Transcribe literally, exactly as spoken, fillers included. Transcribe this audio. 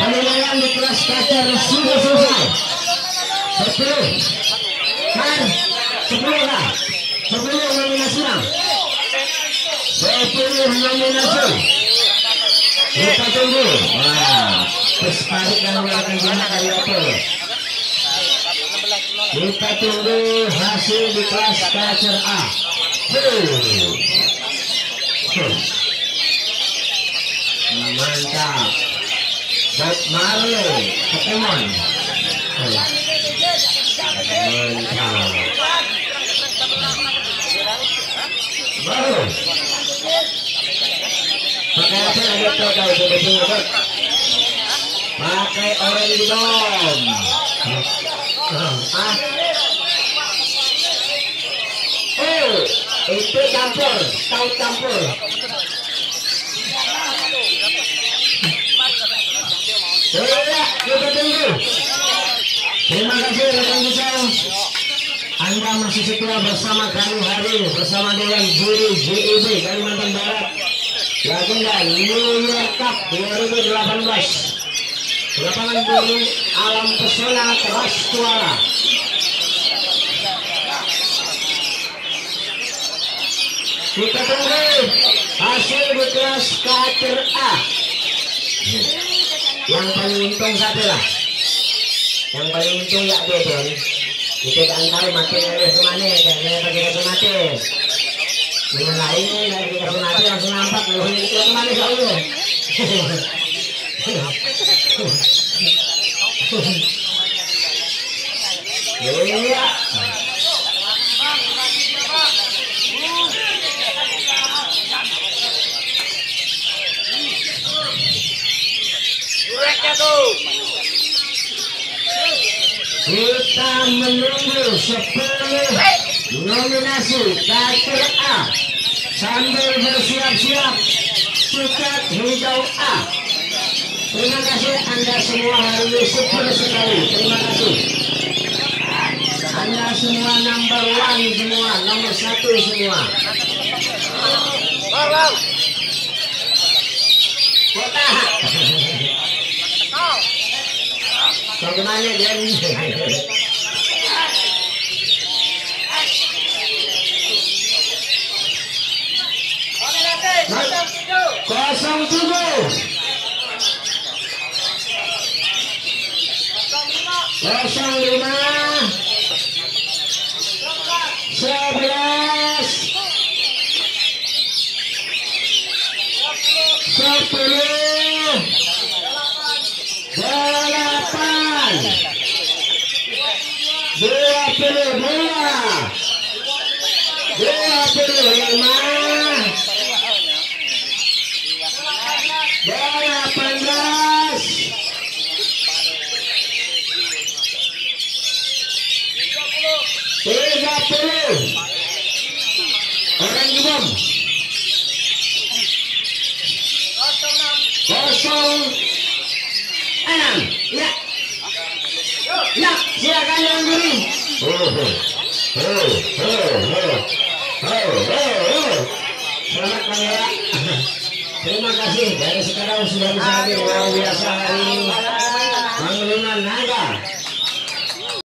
Penilaian di kelas kaca sudah selesai. Sepuluh, kan? Sepuluh lah, sepuluh nominasi lah. Sepuluh nominasi. Kita tunggu. Wah, pesparit dan melakukan guna kayu apel. Kita tunggu hasil di kelas kaca A. Mantap. Bot Mario Pokemon. Mantap. Baru. Pakai apa yang kita tahu sebetulnya? Pakai orange dong. Ah. Oh, itu campur, tahu campur. Baiklah, kita tunggu. Terima kasih rekan-rekan. Anda masih setia bersama kami hari ini bersama dengan juri J I B Kalimantan Barat. Legenda New York Cup dua ribu delapan belas. Lapangan bulu alam pesona keras suara. Kita tunggu hasil di kelas kater A. Yang paling untung satulah. Yang paling untung tak dia pun. Kita tak tahu makin ada kemana. Saya pergi ke mati. Dengan lain dari kita mati langsung nampak. Kalau ini kita kemana selalu. Ya. Kita menunggu sepuluh nominasi kater A sambil bersiap-siap tiket hijau A. Terima kasih Anda semua hari ini super sekali. Terima kasih Anda semua number one semua, nomor satu semua. Kota bagaimana dia ini? Kosong tujuh, kosong lima, sebelas, sepuluh, delapan. Dua puluh dua, dua puluh lima, delapan belas, tiga puluh, orang umum, kosong enam, ya. Ya, silakan yang diri. Oh, oh, oh, oh, oh, oh. Selamat menyerah. Terima kasih dari sekarang sudah bisa hadir luar biasa hari ini. Panglima Naga.